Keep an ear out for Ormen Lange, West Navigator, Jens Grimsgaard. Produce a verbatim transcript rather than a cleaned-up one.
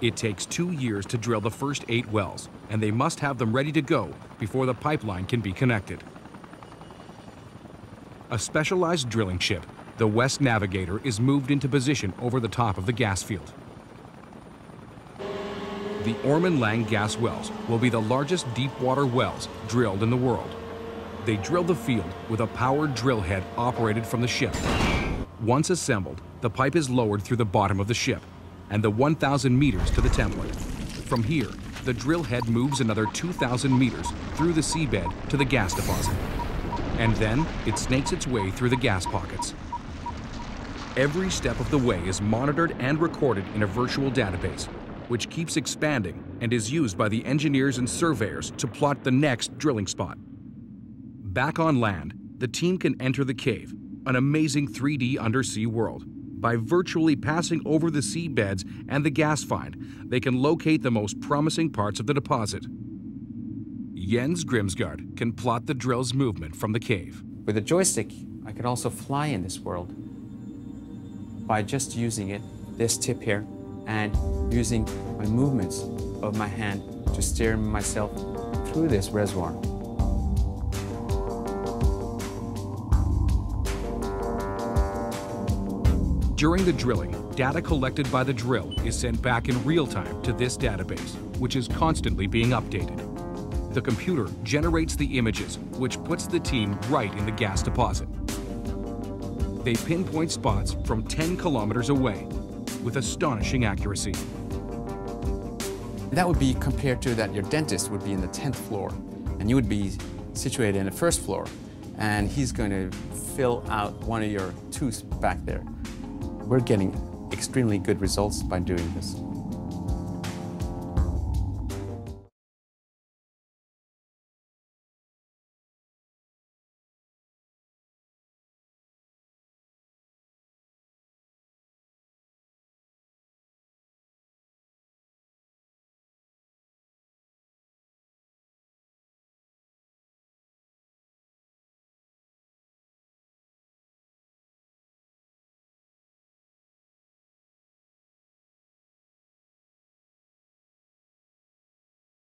It takes two years to drill the first eight wells, and they must have them ready to go before the pipeline can be connected. A specialized drilling ship, the West Navigator, is moved into position over the top of the gas field. The Ormen Lange gas wells will be the largest deep-water wells drilled in the world. They drill the field with a powered drill head operated from the ship. Once assembled, the pipe is lowered through the bottom of the ship and the one thousand meters to the template. From here, the drill head moves another two thousand meters through the seabed to the gas deposit. And then it snakes its way through the gas pockets. Every step of the way is monitored and recorded in a virtual database, which keeps expanding and is used by the engineers and surveyors to plot the next drilling spot. Back on land, the team can enter the cave, an amazing three D undersea world. By virtually passing over the seabeds and the gas find, they can locate the most promising parts of the deposit. Jens Grimsgaard can plot the drill's movement from the cave. With a joystick, I can also fly in this world by just using it, this tip here, and using my movements of my hand to steer myself through this reservoir. During the drilling, data collected by the drill is sent back in real time to this database, which is constantly being updated. The computer generates the images, which puts the team right in the gas deposit. They pinpoint spots from ten kilometers away with astonishing accuracy. That would be compared to that your dentist would be in the tenth floor, and you would be situated in the first floor, and he's going to fill out one of your tooths back there. We're getting extremely good results by doing this.